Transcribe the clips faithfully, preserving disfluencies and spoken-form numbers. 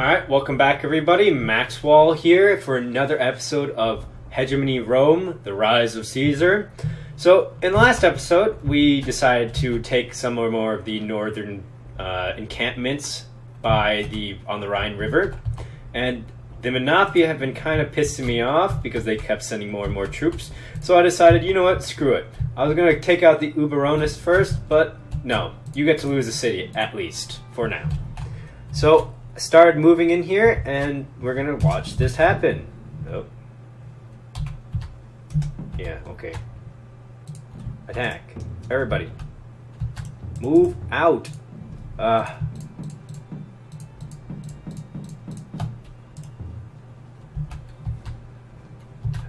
Alright, welcome back everybody, Maxwal here for another episode of Hegemony Rome, The Rise of Caesar. So, in the last episode, we decided to take some or more of the northern uh, encampments by the on the Rhine River, and the Menapii have been kind of pissing me off because they kept sending more and more troops, so I decided, you know what, screw it. I was going to take out the Uberones first, but no, you get to lose a city, at least, for now. So, started moving in here, and we're gonna watch this happen. Oh. Yeah, okay. Attack. Everybody. Move out. Uh.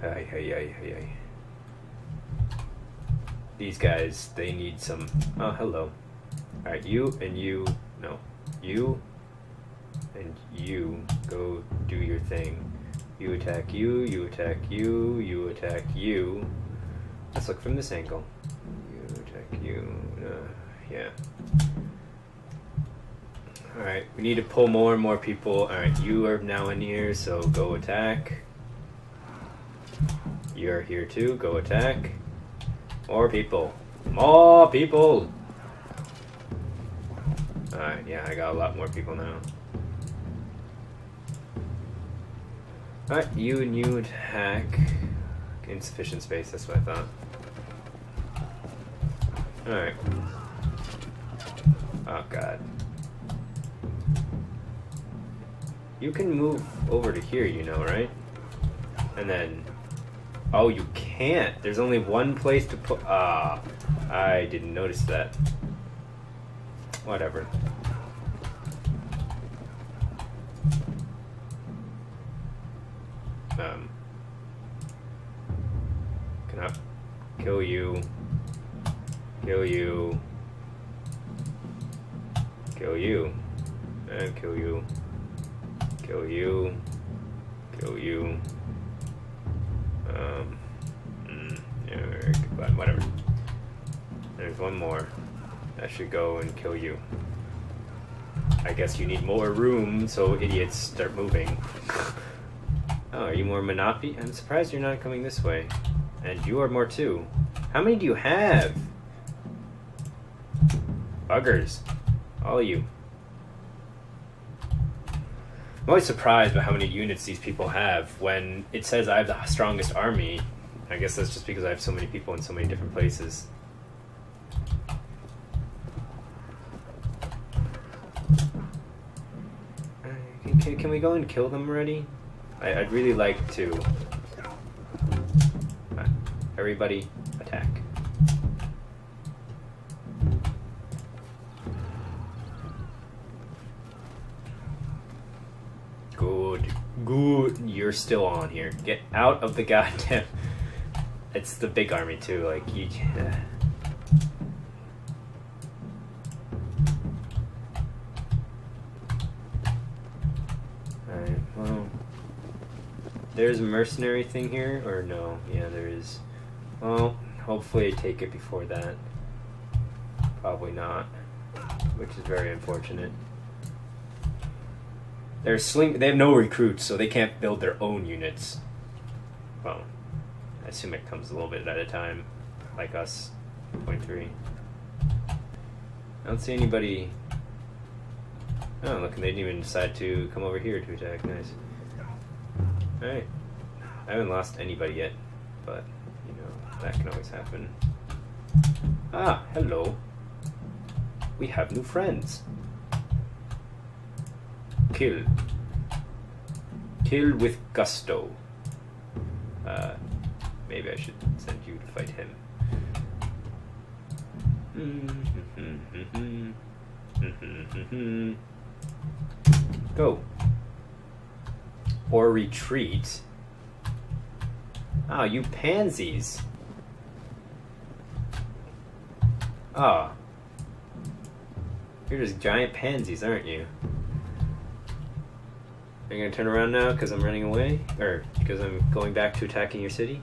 Ay, ay, ay, ay, ay. These guys, they need some. Oh, hello. Alright, you and you. No. You. And you go do your thing. You attack you, you attack you, you attack you. Let's look from this angle. You attack you. Uh, yeah. Alright, we need to pull more and more people. Alright, you are now in here, so go attack. You're here too, go attack. More people. More people! Alright, yeah, I got a lot more people now. Alright, you and you attack. Insufficient space, that's what I thought. Alright. Oh god. You can move over to here, you know, right? And then... Oh, you can't! There's only one place to put... Ah, I didn't notice that. Whatever. Um, can I kill you, kill you, kill you, and kill you, kill you, kill you, um, mm, yeah, goodbye, whatever. There's one more. That should go and kill you. I guess you need more room, so idiots start moving. Oh, are you more Menapii? I'm surprised you're not coming this way. And you are more too. How many do you have? Buggers. All of you. I'm always surprised by how many units these people have when it says I have the strongest army. I guess that's just because I have so many people in so many different places. Can, can we go and kill them already? I'd really like to... Everybody, attack. Good. Good. You're still on here. Get out of the goddamn... It's the big army, too. Like, you... Alright, well... There's a mercenary thing here, or no? Yeah, there is. Well, hopefully I take it before that. Probably not, which is very unfortunate. They're sling. They have no recruits, so they can't build their own units. Well, I assume it comes a little bit at a time, like us. point three. I don't see anybody. Oh, look, they didn't even decide to come over here to attack. Nice. Alright. I haven't lost anybody yet, but, you know, that can always happen. Ah, hello. We have new friends. Kill. Kill with gusto. Uh, maybe I should send you to fight him. Go. Or retreat. Oh, you pansies. Oh. You're just giant pansies, aren't you? Are you gonna turn around now because I'm running away? Or because I'm going back to attacking your city?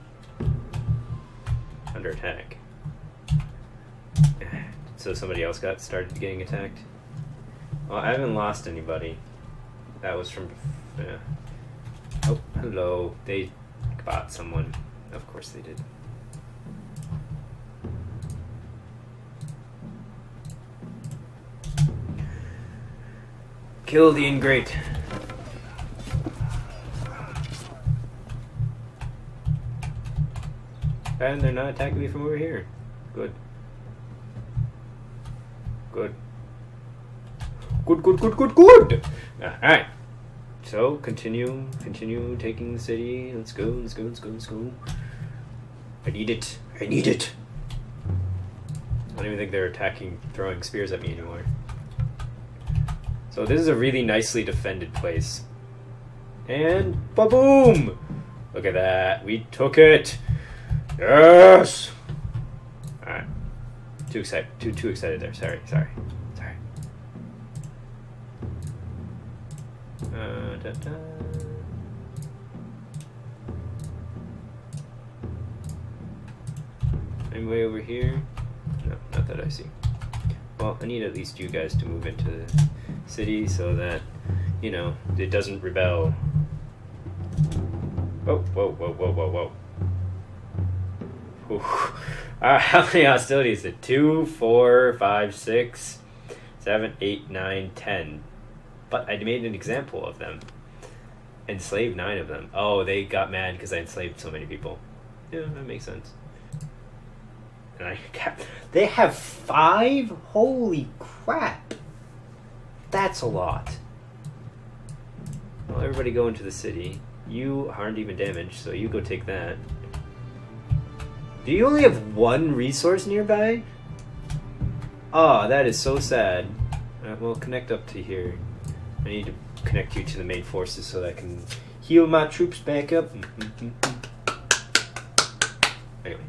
Under attack. So somebody else got started getting attacked? Well, I haven't lost anybody. That was from... Yeah. Oh, hello. They bought someone. Of course they did. Kill the ingrate. And they're not attacking me from over here. Good. Good. Good, good, good, good, good! Alright. So, continue, continue taking the city. Let's go, let's go, let's go, let's go. I need it. I need it. I don't even think they're attacking, throwing spears at me anymore. So this is a really nicely defended place. And, ba-boom! Look at that. We took it! Yes! Alright. Too excited. Too, too excited there. Sorry, sorry. Sorry. Uh, da, da. Anybody over here? No, not that I see. Well, I need at least you guys to move into the city so that, you know, it doesn't rebel. Whoa, whoa, whoa, whoa, whoa, whoa. Alright, how many hostilities is it? two, four, five, six, seven, eight, nine, ten. But I made an example of them. Enslaved nine of them. Oh, they got mad because I enslaved so many people. Yeah, that makes sense. And I kept... They have five? Holy crap! That's a lot. Well, everybody go into the city. You aren't even damaged, so you go take that. Do you only have one resource nearby? Ah, oh, that is so sad. Alright, well, connect up to here. I need to connect you to the main forces so that I can heal my troops back up. Anyway.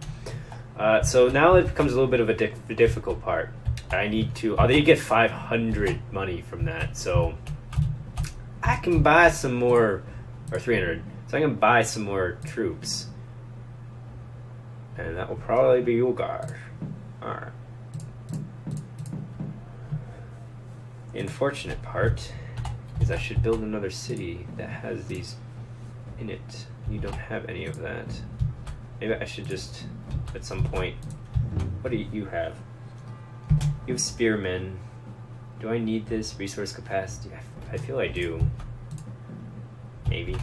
Uh, so now it becomes a little bit of a di difficult part. I need to... Oh, they get five hundred money from that, so... I can buy some more... Or three hundred. So I can buy some more troops. And that will probably be you guys. Alright. The unfortunate part is I should build another city that has these in it. You don't have any of that. Maybe I should just, at some point... What do you have? You have spearmen. Do I need this resource capacity? I feel I do. Maybe.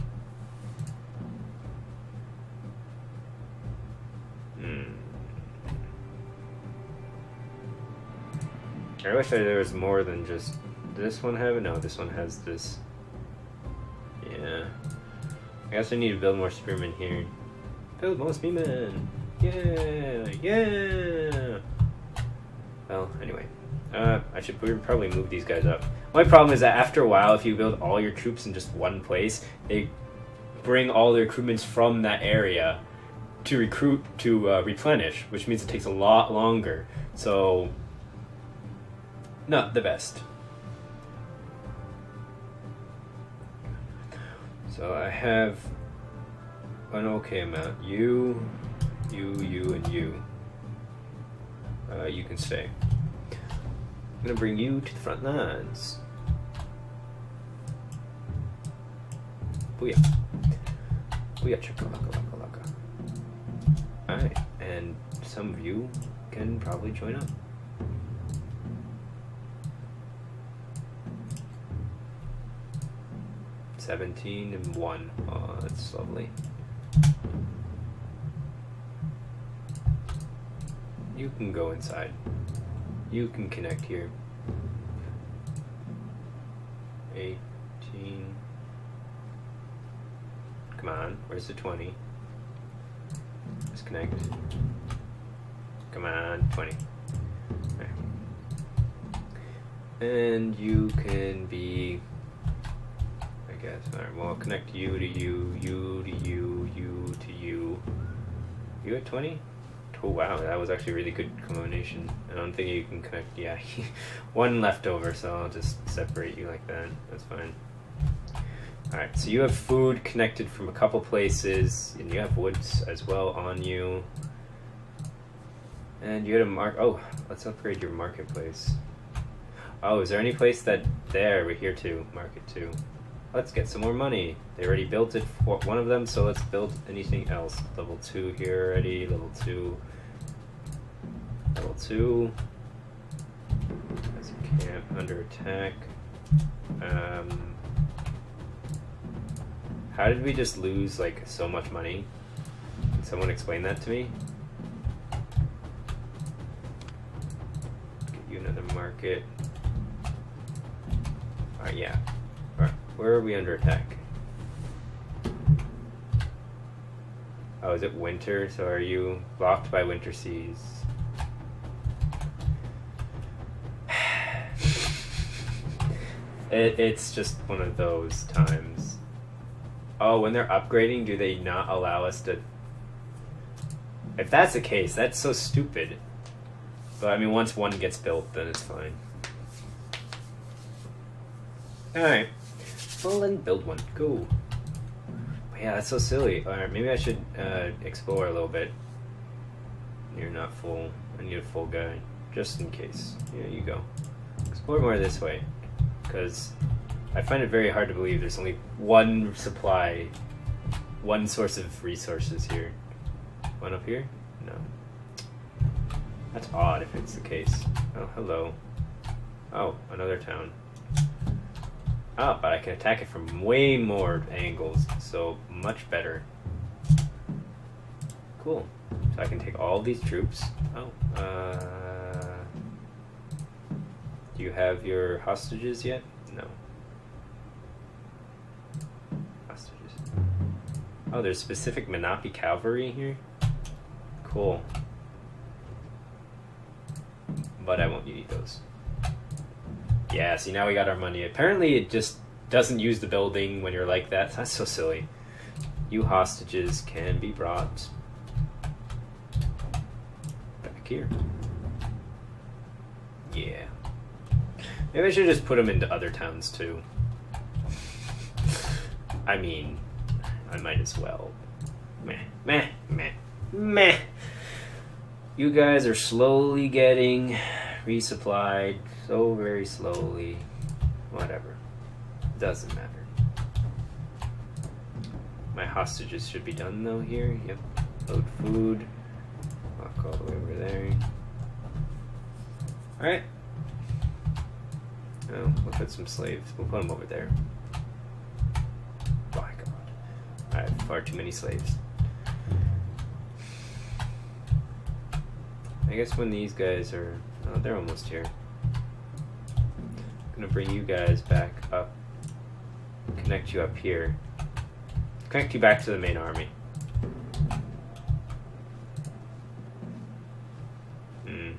I wish there was more than just this one have it. No, this one has this. Yeah. I guess I need to build more spearmen here. Build more spearmen! Yeah! Yeah! Well, anyway. Uh, I should probably move these guys up. My problem is that after a while, if you build all your troops in just one place, they bring all the recruitments from that area to recruit, to uh, replenish, which means it takes a lot longer. So... Not the best. So I have an okay amount. You, you, you, and you. Uh, you can stay. I'm gonna bring you to the front lines. Booyah. Booyah, chakalaka, lakalaka. Alright, and some of you can probably join up. Seventeen and one. Oh, that's lovely. You can go inside. You can connect here. Eighteen. Come on, where's the twenty? Let's connect. Come on, twenty. There. And you can be... Alright, well I'll connect you to you, you to you, you to you. You at twenty? Oh wow, that was actually a really good combination. I don't think you can connect, yeah. One left over, so I'll just separate you like that. That's fine. Alright, so you have food connected from a couple places, and you have woods as well on you. And you had a mark- oh, let's upgrade your marketplace. Oh, is there any place that- there, we're here to market to. Let's get some more money. They already built it for one of them, so let's build anything else. Level two here already, level two. Level two. That's a camp under attack. Um, how did we just lose like so much money? Can someone explain that to me? Get you another market. Alright, yeah. Alright, where are we under attack? Oh, is it winter? So are you blocked by winter seas? It, it's just one of those times. Oh, when they're upgrading, do they not allow us to... If that's the case, that's so stupid. But, I mean, once one gets built, then it's fine. Alright. Well, then build one. Cool. But yeah, that's so silly. Alright, maybe I should uh, explore a little bit. You're not full. I need a full guy. Just in case. Yeah, you go. Explore more this way. Because I find it very hard to believe there's only one supply, one source of resources here. One up here? No. That's odd if it's the case. Oh, hello. Oh, another town. Ah, but I can attack it from way more angles, so much better. Cool. So I can take all these troops. Oh, uh... do you have your hostages yet? No. Hostages. Oh, there's specific Menapii cavalry here? Cool. But I won't need those. Yeah, see, now we got our money. Apparently it just doesn't use the building when you're like that. That's so silly. You hostages can be brought back here. Yeah. Maybe I should just put them into other towns, too. I mean, I might as well. Meh, meh, meh, meh. You guys are slowly getting resupplied, so very slowly. Whatever. Doesn't matter. My hostages should be done, though, here. Yep. Load food. Walk all the way over there. Alright. Oh, we'll put some slaves. We'll put them over there. Oh my god. I have far too many slaves. I guess when these guys are... Oh, they're almost here. I'm gonna bring you guys back up. Connect you up here. Connect you back to the main army. Hmm.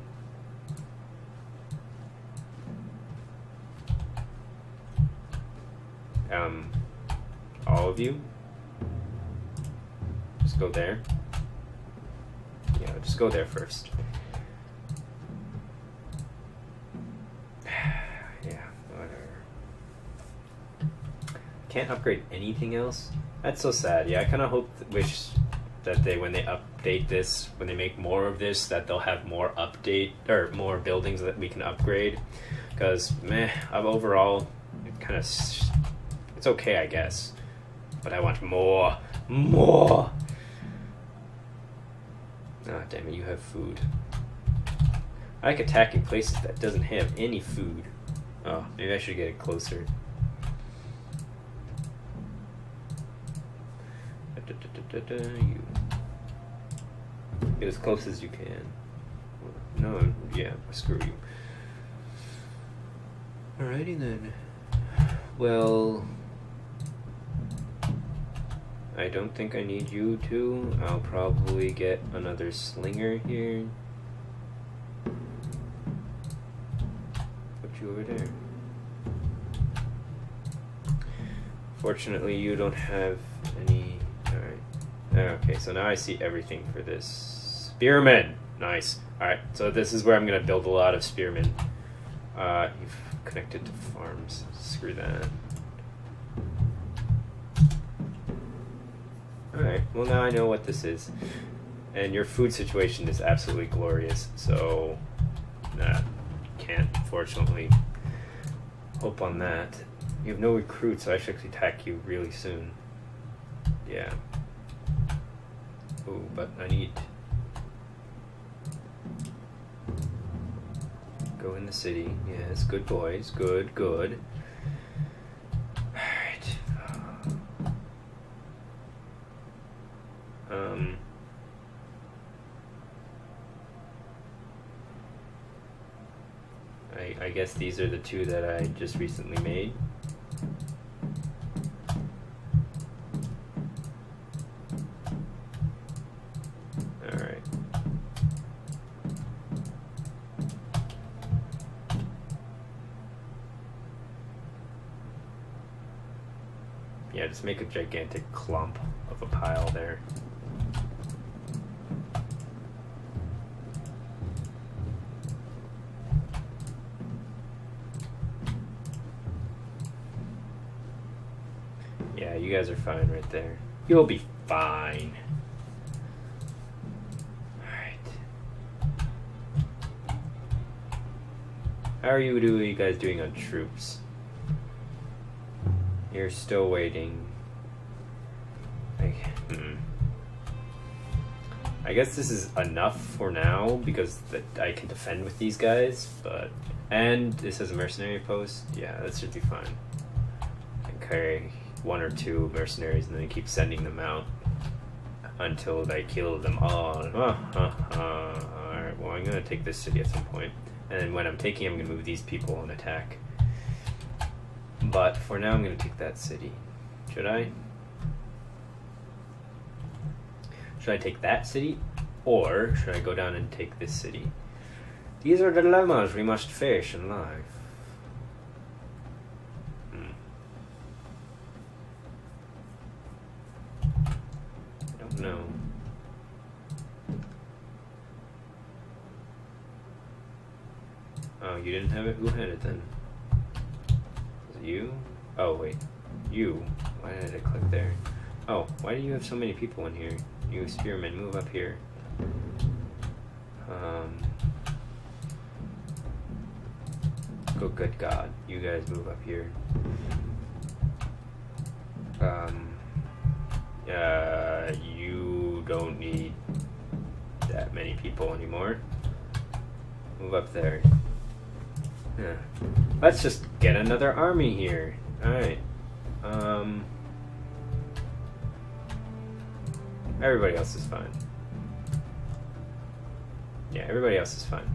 Um, all of you? Just go there. Yeah, just go there first. Yeah, whatever. Can't upgrade anything else? That's so sad. Yeah, I kind of hope, th wish that they, when they update this, when they make more of this, that they'll have more update, or more buildings that we can upgrade. Because, meh, I've overall, it kind of... It's okay, I guess, but I want more, more. Ah, damn it! You have food. I like attacking places that doesn't have any food. Oh, maybe I should get it closer. You, get as close as you can. No, yeah, screw you. Alrighty then. Well. I don't think I need you to. I'll probably get another slinger here. Put you over there. Fortunately, you don't have any. Alright. Okay, so now I see everything for this. Spearmen! Nice. Alright, so this is where I'm gonna build a lot of spearmen. Uh, you've connected to farms. Screw that. Alright, well now I know what this is. And your food situation is absolutely glorious, so... Nah, can't, unfortunately. Hope on that. You have no recruits, so I should attack you really soon. Yeah. Oh, but I need... Go in the city. Yes, good boys. Good, good. Alright. Um... I, I guess these are the two that I just recently made. Alright. Yeah, just make a gigantic clump of a pile there. You guys are fine right there. You'll be fine. Alright. How are you, do you guys doing on troops? You're still waiting. Like, hmm. I guess this is enough for now because that I can defend with these guys, but and this is a mercenary post. Yeah, that should be fine. Okay. One or two mercenaries, and then they keep sending them out until they kill them all. Uh, uh, uh. Alright, well, I'm gonna take this city at some point, and then when I'm taking, I'm gonna move these people and attack. But for now, I'm gonna take that city. Should I? Should I take that city, or should I go down and take this city? These are dilemmas we must face in life. No. Oh, you didn't have it? Who had it then? Was it you? Oh, wait. You? Why did I click there? Oh, why do you have so many people in here? You spearmen, move up here. Um. Go, good God. You guys move up here. Um. Uh, you don't need that many people anymore. Move up there. Yeah. Let's just get another army here. Alright. Um, everybody else is fine. Yeah, everybody else is fine.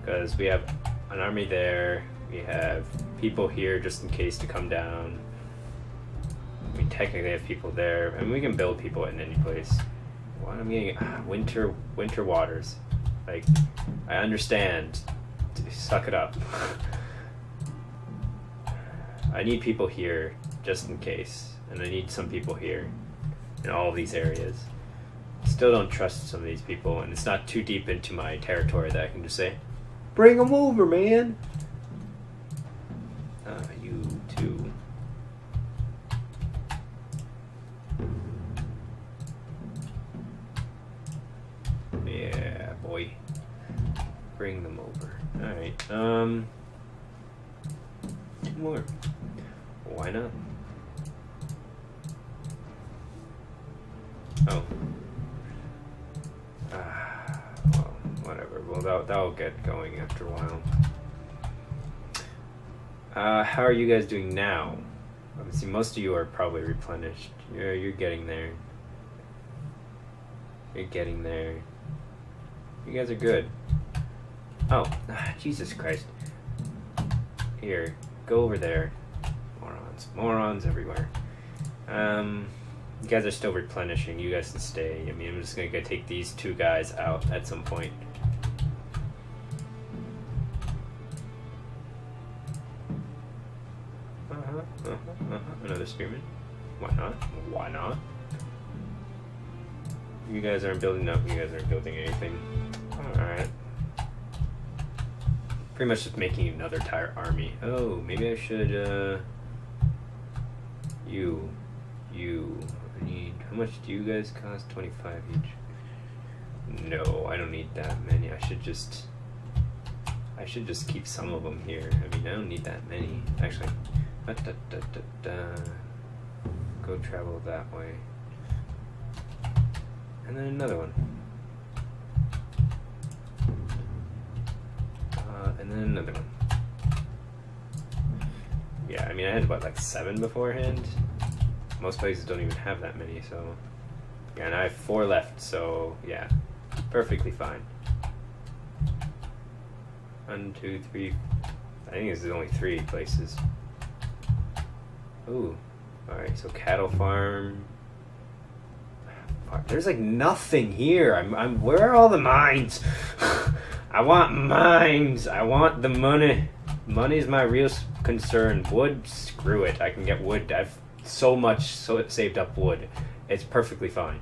Because we have an army there. We have people here just in case to come down. We technically have people there, and we can build people in any place. What I'm getting, ah, winter, winter waters. Like, I understand. Suck it up. I need people here, just in case, and I need some people here, in all of these areas. Still don't trust some of these people, and it's not too deep into my territory that I can just say, "Bring them over, man." Uh, you too. Yeah, boy. Bring them over. Alright, um... two more. Why not? Oh. Ah, well, whatever. Well, that, that'll get going after a while. Uh, how are you guys doing now? Obviously, most of you are probably replenished. You're, you're getting there. You're getting there. You guys are good. Oh, ah, Jesus Christ. Here, go over there. Morons. Morons everywhere. Um, you guys are still replenishing. You guys can stay. I mean, I'm just going to take these two guys out at some point. Uh-huh, uh-huh, uh-huh. Another spearman. Why not? Why not? You guys aren't building up. You guys aren't building anything. Alright. Pretty much just making another entire army. Oh, maybe I should, uh... You. You. I need... How much do you guys cost? twenty-five each. No, I don't need that many. I should just... I should just keep some of them here. I mean, I don't need that many. Actually, Da, da, da, da, da. Go travel that way. And then another one. Uh, and then another one. Yeah, I mean, I had, what, like seven beforehand? Most places don't even have that many, so... Yeah, and I have four left, so, yeah. Perfectly fine. One, two, three... I think this is only three places. Ooh. Alright, so cattle farm... There's like nothing here. I'm, I'm. Where are all the mines? I want mines. I want the money. Money's my real concern. Wood, screw it. I can get wood. I've so much so saved up wood. It's perfectly fine.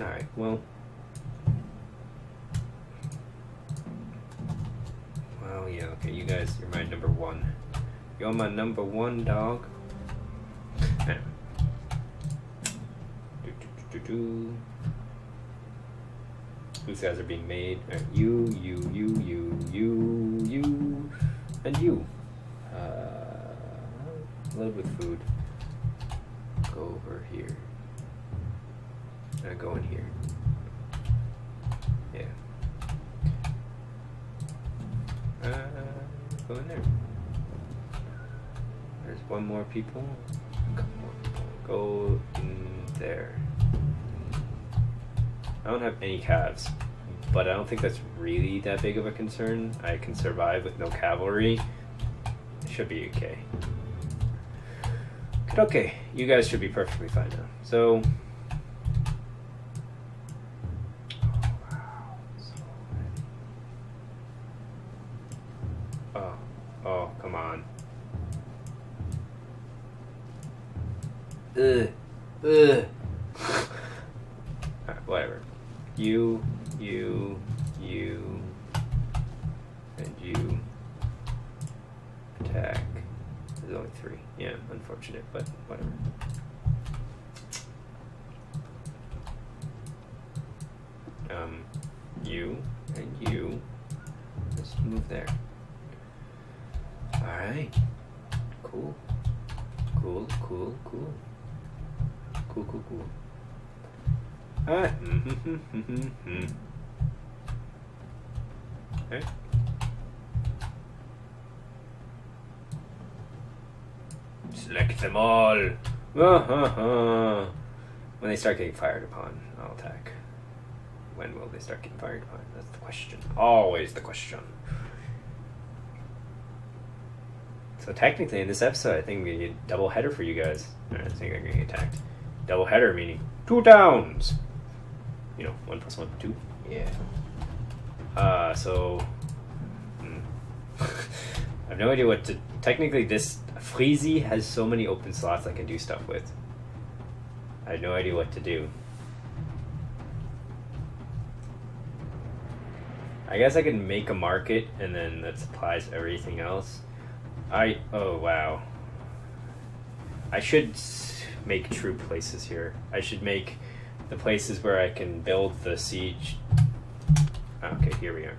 All right. Well. Well, yeah. Okay, you guys. You're my number one. You're my number one dog. These guys are being made. Right. You, you, you, you, you, you, and you. Uh, load with food. Go over here. Uh, go in here. Yeah. Uh, go in there. There's one more people. Come on. Go in there. I don't have any calves, but I don't think that's really that big of a concern. I can survive with no cavalry. It should be okay. Okay, you guys should be perfectly fine now. So, oh, wow. So oh, oh, come on. Ugh, ugh. All right, whatever. You, you, you, and you attack. There's only three. Yeah, unfortunate, but whatever. Um, you and you. Let's move there. All right. Cool. Cool. Cool. Cool. Cool. Cool. Cool. All right. Mm-hmm, mm-hmm, mm-hmm. Okay. Select them all. When they start getting fired upon, I'll attack. When will they start getting fired upon? That's the question. Always the question. So technically, in this episode, I think we need a double header for you guys. All right, I think I'm getting attacked. Double header meaning two downs. You know, one plus one, two. Yeah. Uh, so... Mm. I have no idea what to... Technically, this Freezy has so many open slots I can do stuff with. I have no idea what to do. I guess I can make a market, and then that supplies everything else. I... Oh, wow. I should make true places here. I should make the places where I can build the siege. Okay, here we are.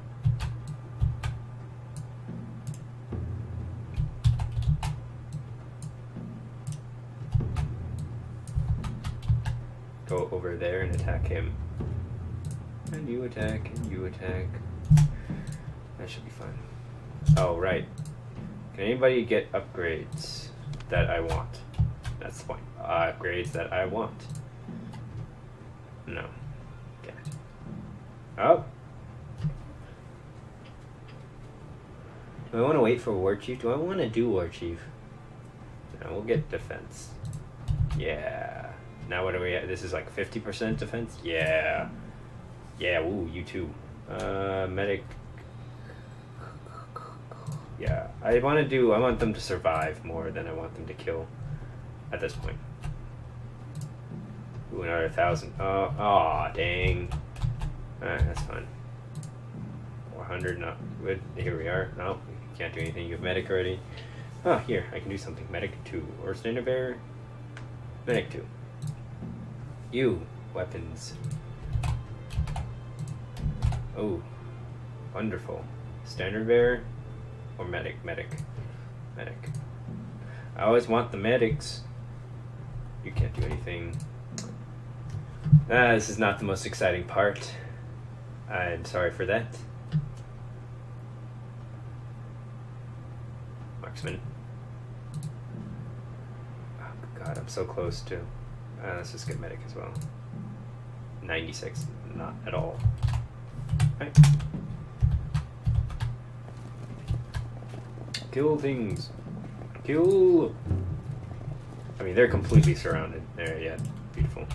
Go over there and attack him. And you attack, and you attack. That should be fun. Oh, right. Can anybody get upgrades that I want? That's the point. Uh, upgrades that I want. No. Okay. Oh. Do I want to wait for War Chief? Do I want to do War Chief? No, we'll get defense. Yeah. Now what are we at? This is like fifty percent defense? Yeah. Yeah, ooh, you too. Uh, medic. Yeah. I want to do, I want them to survive more than I want them to kill. At this point. Ooh, another thousand. Oh, aw, oh, dang. Alright, that's fine. four hundred, not good. Here we are. No, you can't do anything. You have medic already. Oh, here, I can do something. Medic two. Or standard bearer. Medic two. You. Weapons. Oh. Wonderful. Standard bearer or medic? Medic. Medic. I always want the medics. You can't do anything. Ah, this is not the most exciting part. I'm sorry for that. Marksman. Oh god, I'm so close to... Uh, let's just get medic as well. ninety-six, not at all. Right. Kill things. Kill. I mean, they're completely surrounded. There, yeah, beautiful.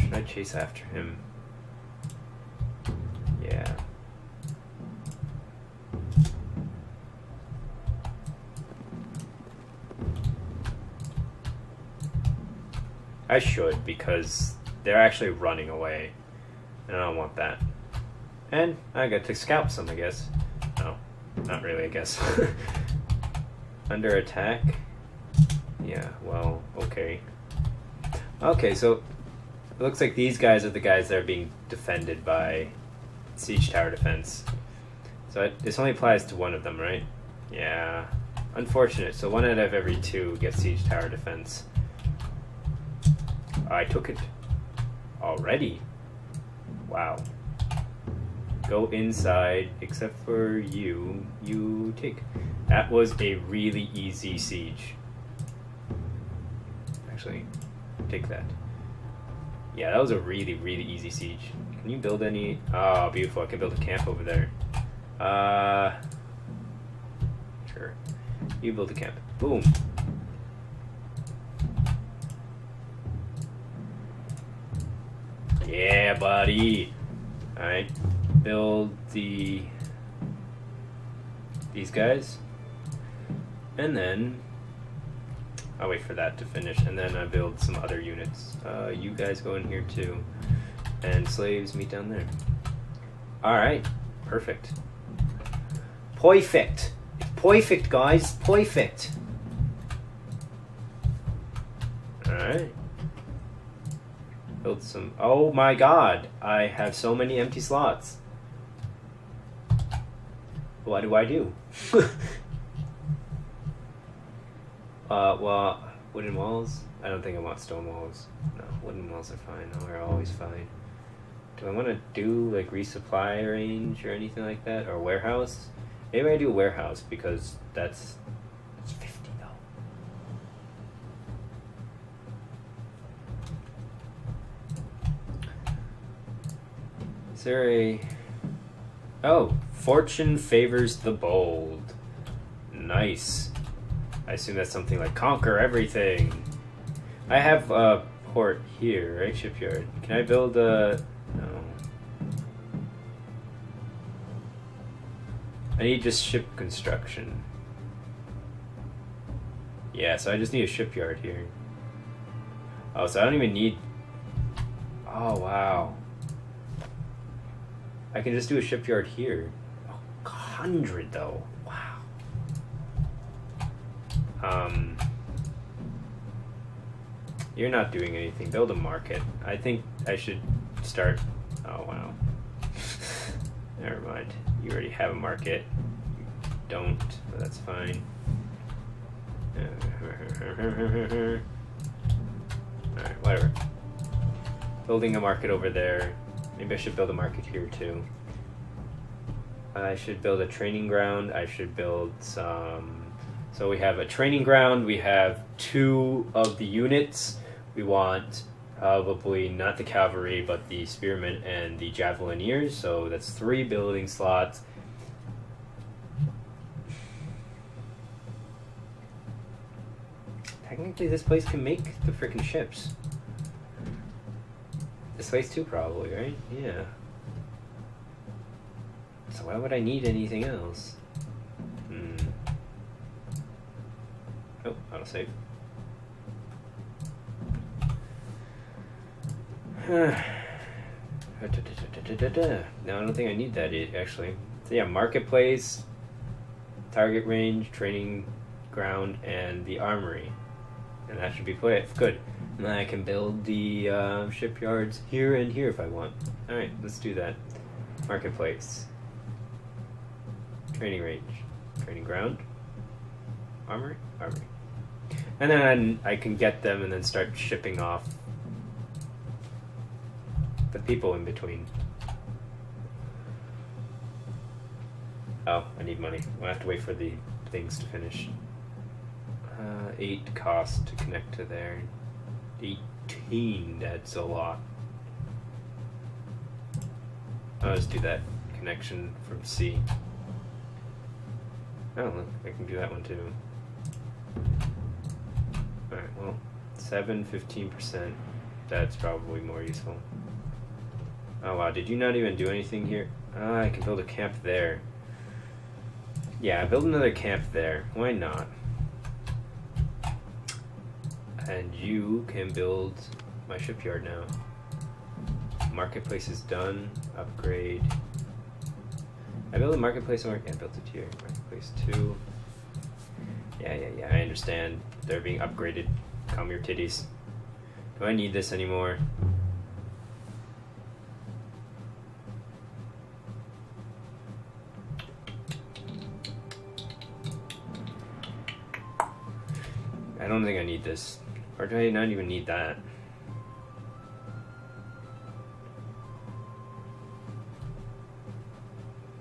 Should I chase after him? Yeah. I should, because they're actually running away, and I don't want that. And I got to scalp some, I guess. No, not really, I guess. Under attack? Yeah, well, okay. Okay, so it looks like these guys are the guys that are being defended by siege tower defense. So it, this only applies to one of them, right? Yeah, unfortunate. So one out of every two gets siege tower defense. I took it already. Wow. Go inside, except for you. You take. That was a really easy siege. Actually, take that. Yeah, that was a really, really easy siege. Can you build any? Oh, beautiful. I can build a camp over there. Uh, sure. You build a camp. Boom. Yeah, buddy. Alright. Build the... these guys. And then... I'll wait for that to finish, and then I build some other units. Uh, you guys go in here too. And slaves meet down there. Alright. Perfect. Perfect. Perfect, guys. Perfect. Alright. Build some. Oh my god, I have so many empty slots. What do I do? uh, well, wooden walls? I don't think I want stone walls. No, wooden walls are fine. No, they're always fine. Do I want to do like resupply range or anything like that? Or warehouse? Maybe I do warehouse because that's. Is there a... oh, fortune favors the bold. Nice. I assume that's something like conquer everything. I have a port here, right? Shipyard. Can I build a... no. I need just ship construction. Yeah, so I just need a shipyard here. Oh, so I don't even need... oh, wow. I can just do a shipyard here. A hundred though. Wow. Um, you're not doing anything. Build a market. I think I should start. Oh wow. Never mind. You already have a market. You don't. But that's fine. All right. Whatever. Building a market over there. Maybe I should build a market here too. I should build a training ground. I should build some... so we have a training ground. We have two of the units. We want probably not the cavalry, but the spearmen and the javelineers. So that's three building slots. Technically this place can make the freaking ships. This place too, probably, right? Yeah. So why would I need anything else? Hmm. Oh, auto save. Now I don't think I need that actually. So yeah, marketplace, target range, training ground, and the armory, and that should be play. Good. And then I can build the uh, shipyards here and here if I want. Alright, let's do that. Marketplace. Training range. Training ground. Armory? Armory. And then I can get them and then start shipping off the people in between. Oh, I need money. We'll have to wait for the things to finish. Uh, eight cost to connect to there. eighteen, that's a lot. I'll just do that connection from C. Oh, look, I can do that one too. Alright, well, seven, fifteen percent. That's probably more useful. Oh wow, did you not even do anything here? Ah, I can build a camp there. Yeah, build another camp there. Why not? And you can build my shipyard now. Marketplace is done. Upgrade. I built a marketplace and I built it here. Marketplace two. Yeah, yeah, yeah. I understand. They're being upgraded. Calm your titties. Do I need this anymore? I don't think I need this. Or do I not even need that?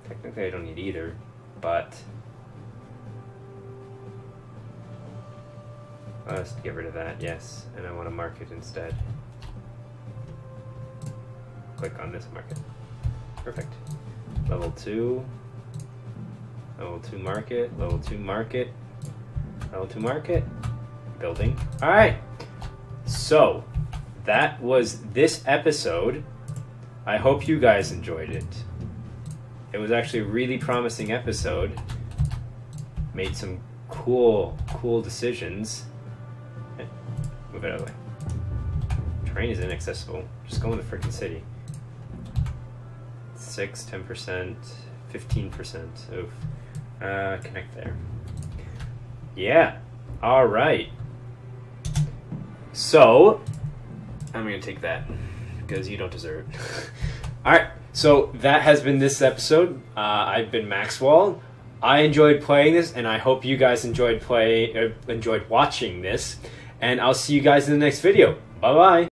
Technically I don't need either, but let's get rid of that, yes. And I want to market instead. Click on this market. Perfect. Level two. Level two market. Level two market. Level two market. Building. Alright. So, that was this episode. I hope you guys enjoyed it. It was actually a really promising episode. Made some cool, cool decisions. Move it out of the way. Terrain is inaccessible. Just go in the freaking city. Six, ten percent, fifteen percent. Oof. Uh, connect there. Yeah. All right. So I'm gonna take that because you don't deserve it. All right. So that has been this episode. Uh, I've been Maxwal. I enjoyed playing this, and I hope you guys enjoyed play uh, enjoyed watching this. And I'll see you guys in the next video. Bye-bye.